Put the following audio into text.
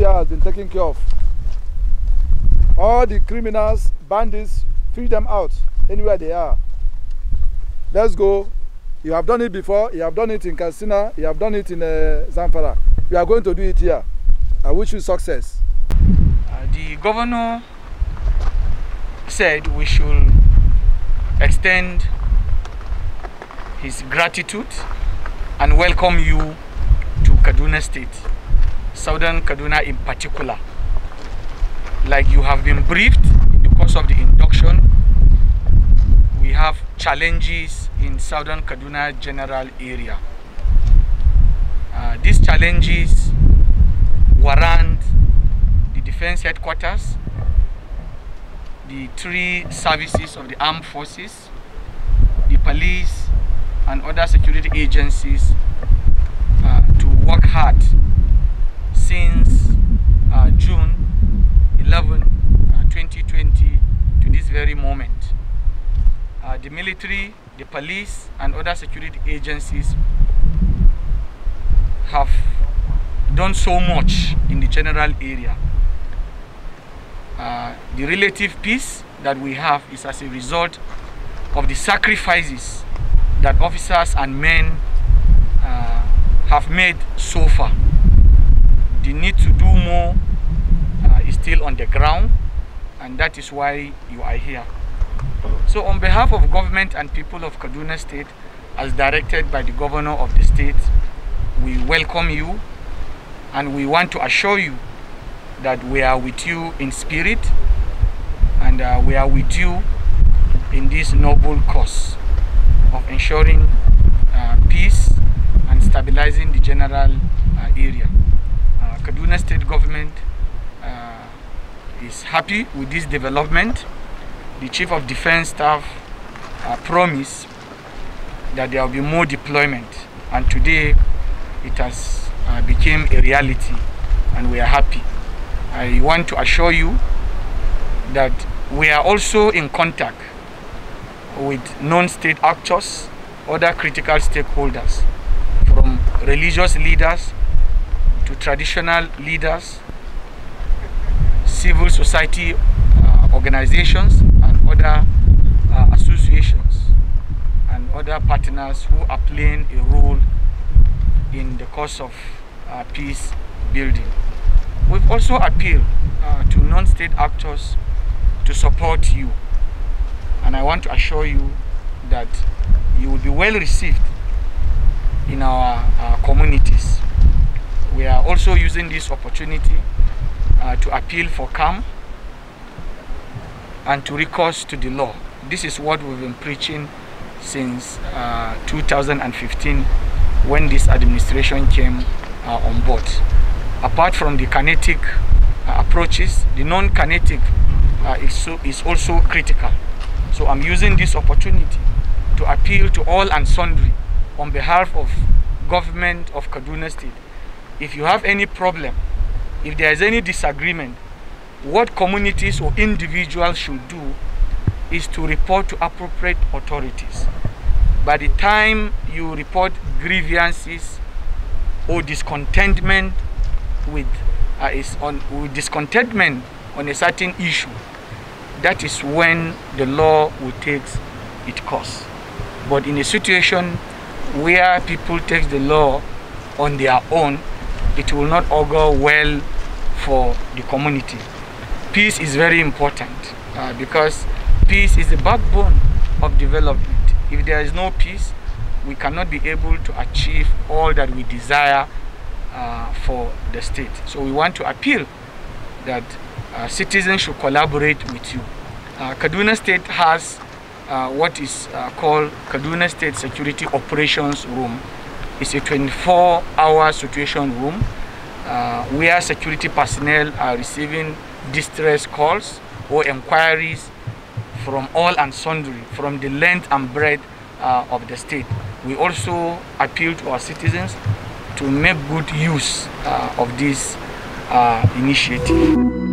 Has been taken care of. All the criminals, bandits, free them out anywhere they are. Let's go. You have done it before. You have done it in Katsina. You have done it in Zamfara. We are going to do it here. I wish you success. The governor said we should extend his gratitude and welcome you to Kaduna State. Southern Kaduna in particular, like you have been briefed in the course of the induction. We have challenges in Southern Kaduna general area. These challenges warrant the defense headquarters, the three services of the armed forces, the police and other security agencies to work hard. Since June 11, 2020 to this very moment. The military, the police and other security agencies have done so much in the general area. The relative peace that we have is as a result of the sacrifices that officers and men have made so far. The need to do more is still on the ground, and that is why you are here. So on behalf of government and people of Kaduna State, as directed by the governor of the state, we welcome you, and we want to assure you that we are with you in spirit, and we are with you in this noble cause of ensuring peace and stabilizing the general area. Kaduna State government is happy with this development. The Chief of Defense Staff promised that there will be more deployment, and today it has become a reality, and we are happy. I want to assure you that we are also in contact with non-state actors, other critical stakeholders, from religious leaders to traditional leaders, civil society organizations and other associations and other partners who are playing a role in the course of peace building. We've also appealed to non-state actors to support you, and I want to assure you that you will be well received in our communities. We are also using this opportunity to appeal for calm and to recourse to the law. This is what we've been preaching since 2015, when this administration came on board. Apart from the kinetic approaches, the non-kinetic is also critical. So So I'm using this opportunity to appeal to all and sundry on behalf of government of Kaduna State. If you have any problem, if there is any disagreement, what communities or individuals should do is to report to appropriate authorities. By the time you report grievances or discontentment with a certain issue, that is when the law will take its course. But in a situation where people take the law on their own, it will not augur well for the community. Peace is very important because peace is the backbone of development. If there is no peace, we cannot be able to achieve all that we desire for the state. So we want to appeal that citizens should collaborate with you. Kaduna State has what is called Kaduna State Security Operations Room. It's a 24-hour situation room where security personnel are receiving distress calls or inquiries from all and sundry, from the length and breadth of the state. We also appeal to our citizens to make good use of this initiative.